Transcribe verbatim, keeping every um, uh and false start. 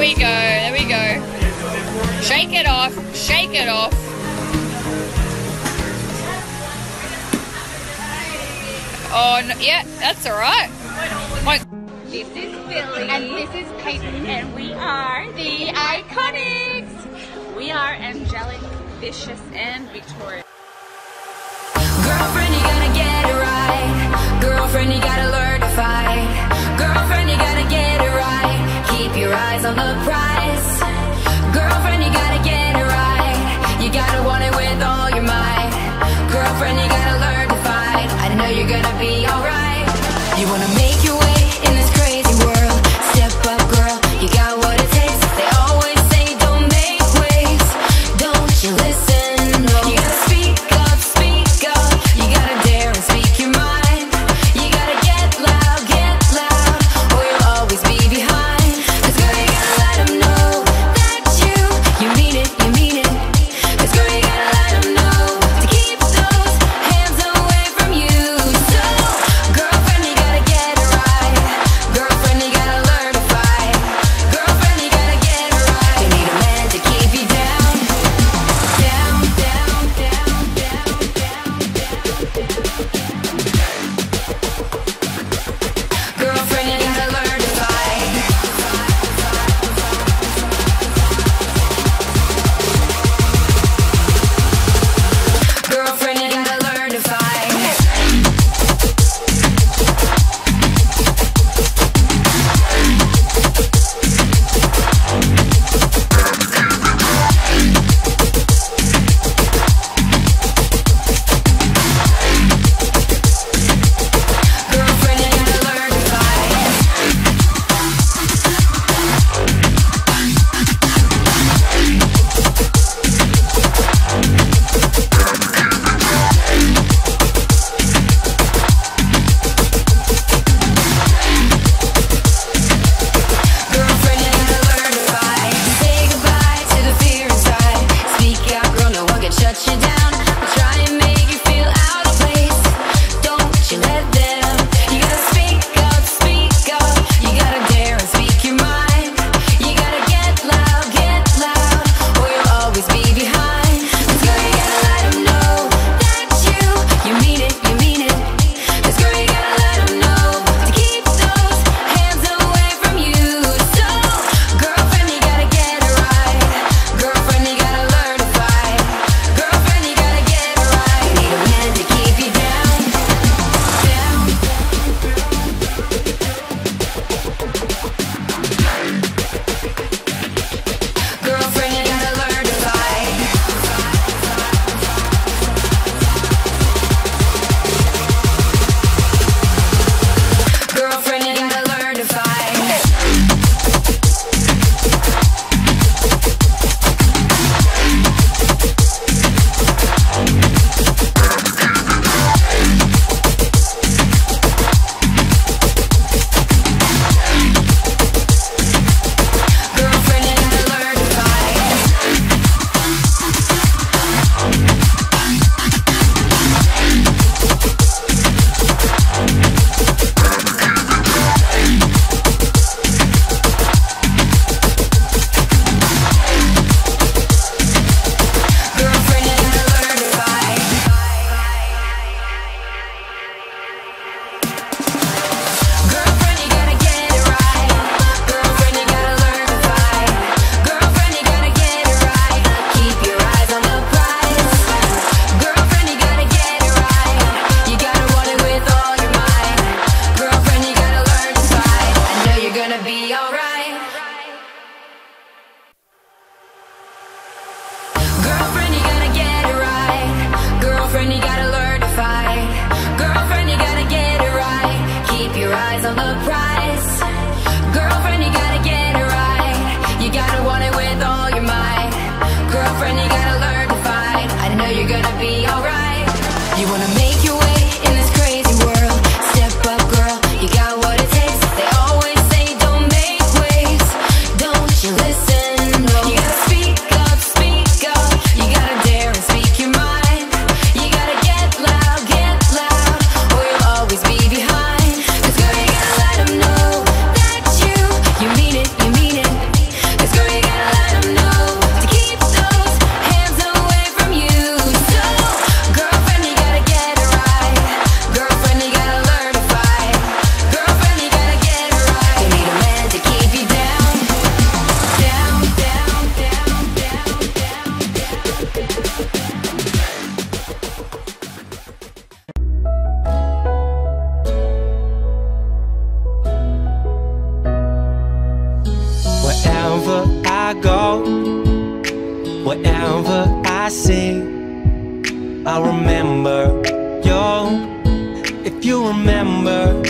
There we go, there we go. Shake it off, shake it off. Oh, no, yeah, that's alright. This is Billy. And this is Peyton. And we are the Iconics. We are angelic, vicious, and victorious. Girlfriend, you gotta get it right. Girlfriend, you gotta learn to fight. Girlfriend, you gotta get it right. Keep your eyes on the prize. Girlfriend, you gotta get it right. You gotta want it with all your might. Girlfriend, you gotta learn to fight. I know you're gonna be alright. You wanna make your way in this crazy world. Step up, girl, you got what it takes. They always say don't make waves. Don't you listen, no. You gotta speak up, speak up. You gotta dare and speak your mind. You gotta get loud, get loud, or you'll always be behind. Cause girl, you gotta let them know that you, you mean it, you mean it. Cause girl, you gotta let them know to keep those hands away from you. So, girlfriend, you gotta get it right. I go, wherever I see, I remember you, if you remember.